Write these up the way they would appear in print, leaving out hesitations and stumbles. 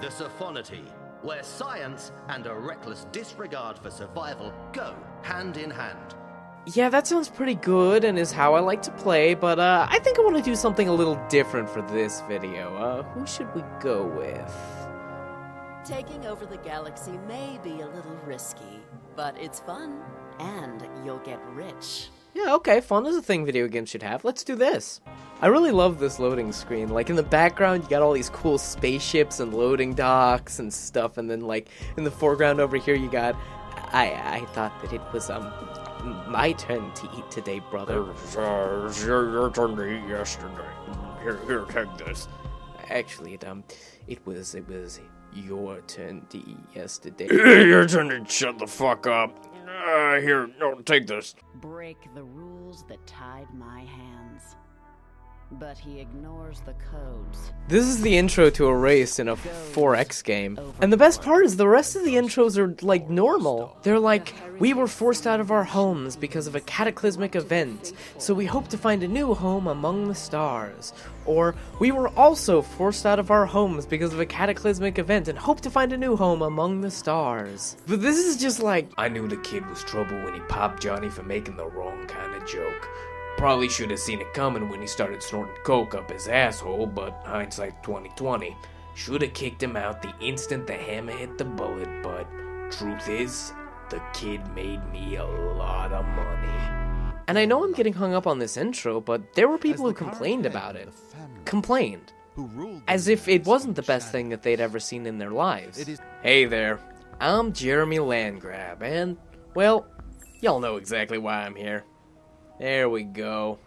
The Sophonity, where science and a reckless disregard for survival go hand in hand. Yeah, that sounds pretty good and is how I like to play, but I think I want to do something a little different for this video. Who should we go with? Taking over the galaxy may be a little risky, but it's fun, and you'll get rich. Yeah, okay, fun is a thing video games should have. Let's do this. I really love this loading screen. Like, in the background, you got all these cool spaceships and loading docks and stuff, and then, like, in the foreground over here, you got... I thought that it was, my turn to eat today, brother. Your turn to eat yesterday. Here, take this. Actually, it was your turn to eat yesterday. Your turn to shut the fuck up. Here, no, take this. Break the rules that tied my hands. But he ignores the codes. This is the intro to a race in a 4X game. And the best part is the rest of the intros are, like, normal. They're like, we were forced out of our homes because of a cataclysmic event, so we hope to find a new home among the stars. Or, we were also forced out of our homes because of a cataclysmic event and hope to find a new home among the stars. But this is just like, I knew the kid was trouble when he popped Johnny for making the wrong kind of joke. Probably should have seen it coming when he started snorting coke up his asshole, but hindsight 2020. Should have kicked him out the instant the hammer hit the bullet, but truth is, the kid made me a lot of money. And I know I'm getting hung up on this intro, but there were people who complained about it. Complained. As if it wasn't the best thing that they'd ever seen in their lives. Hey there, I'm Jeremy Landgraab, and, well, y'all know exactly why I'm here. There we go.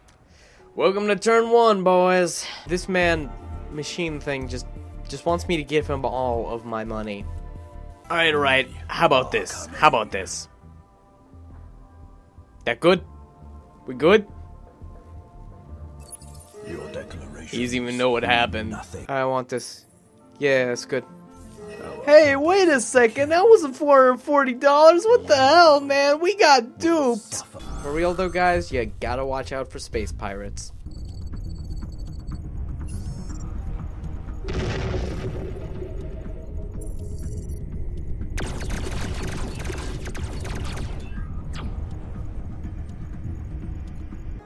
Welcome to turn one, boys. This man, machine thing, just wants me to give him all of my money. Alright, how about this? How about this? That good? We good? Your declaration. He doesn't even know what happened. Nothing. I want this. Yeah, that's good. Hey, wait a second. That wasn't $440. What the hell, man? We got duped. For real though, guys, you gotta watch out for space pirates.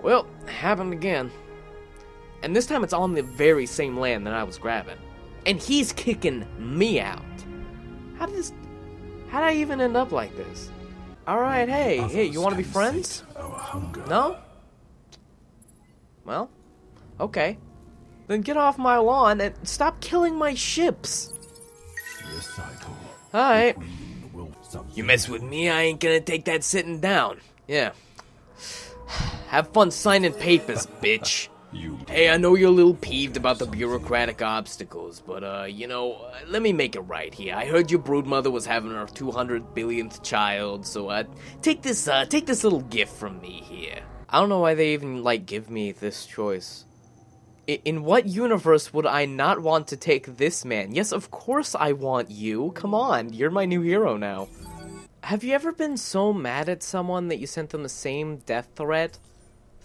Well, happened again. And this time it's on the very same land that I was grabbing. And he's kicking me out. How did I even end up like this? Alright, hey, you wanna be friends? No? Well, okay. Then get off my lawn and stop killing my ships! Alright. You mess with me, I ain't gonna take that sitting down. Yeah. Have fun signing papers, bitch. Hey, I know you're a little peeved about the bureaucratic obstacles, but, you know, let me make it right here. I heard your broodmother was having her 200 billionth child, so, take this little gift from me here. I don't know why they even, like, give me this choice. In what universe would I not want to take this man? Yes, of course I want you. Come on, you're my new hero now. Have you ever been so mad at someone that you sent them the same death threat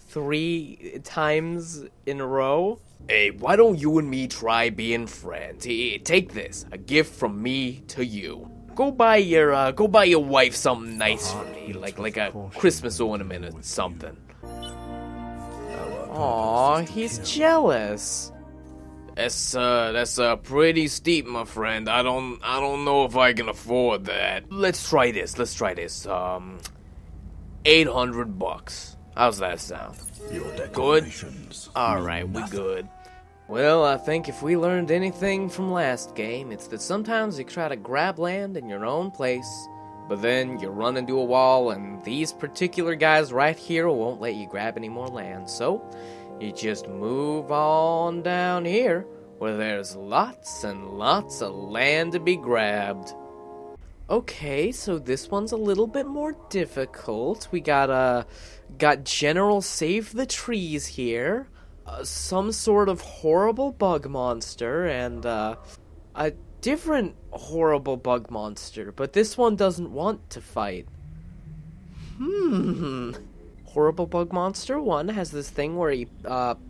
3 times in a row? Hey, why don't you and me try being friends? Here, take this, a gift from me to you. Go buy your wife something nice for me, like a Christmas ornament or something. Aw, he's jealous. That's pretty steep, my friend. I don't know if I can afford that. Let's try this. 800 bucks. How's that sound? Good? Alright, we good. Well, I think if we learned anything from last game, it's that sometimes you try to grab land in your own place, but then you run into a wall and these particular guys right here won't let you grab any more land. So, you just move on down here, where there's lots and lots of land to be grabbed. Okay, so this one's a little bit more difficult. We got General Save the Trees here, some sort of horrible bug monster, and a different horrible bug monster, but this one doesn't want to fight. Horrible bug monster 1 has this thing where he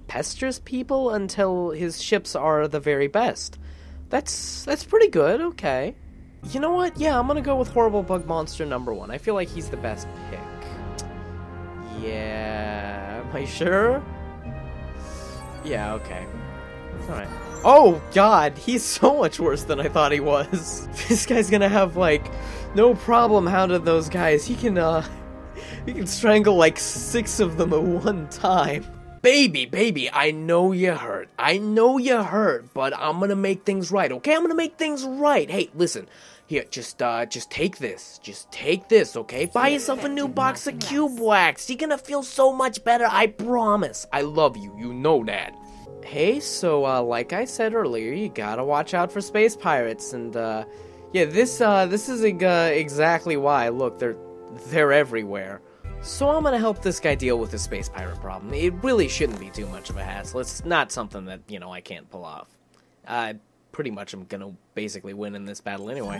pesters people until his ships are the very best. That's pretty good, okay. You know what? Yeah, I'm gonna go with Horrible Bug Monster #1. I feel like he's the best pick. Yeah... Am I sure? Yeah, okay. Alright. Oh, God! He's so much worse than I thought he was! This guy's gonna have, like, no problem out of those guys. He can strangle, like, 6 of them at one time. Baby, I know you hurt. I know you hurt, but I'm gonna make things right, okay? I'm gonna make things right. Hey, listen. Here, just take this. Just take this, okay? Buy yourself a new box of cube wax. You're gonna feel so much better, I promise. I love you. You know that. Hey, so, like I said earlier, you gotta watch out for space pirates, and, yeah, this is, exactly why. Look, they're everywhere. So I'm gonna help this guy deal with his space pirate problem. It really shouldn't be too much of a hassle. It's not something that, you know, I can't pull off. Pretty much I'm gonna basically win in this battle anyway.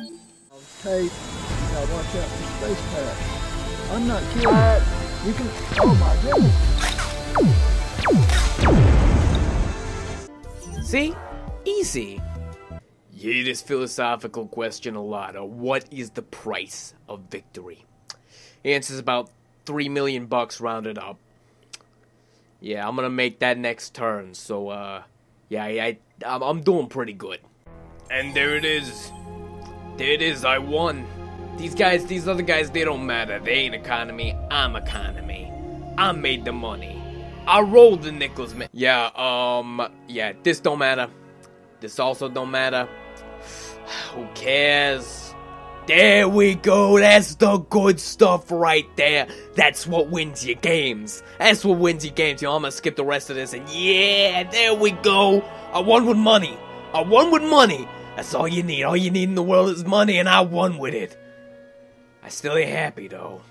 Hey, you gotta watch out for space pirates. I'm not kidding. You can... Oh my goodness! See? Easy. You hear this philosophical question a lot. What is the price of victory? Answer's about... $3 million rounded up. Yeah, I'm gonna make that next turn, so, yeah, I'm doing pretty good. And there it is. There it is, I won. These other guys, they don't matter. They ain't economy, I'm economy. I made the money. I rolled the nickels, man. Yeah, yeah, this don't matter. This also don't matter. Who cares? There we go, that's the good stuff right there. That's what wins your games. That's what wins your games. You know, I'm gonna skip the rest of this and yeah, there we go. I won with money. I won with money. That's all you need. All you need in the world is money and I won with it. I still ain't happy though.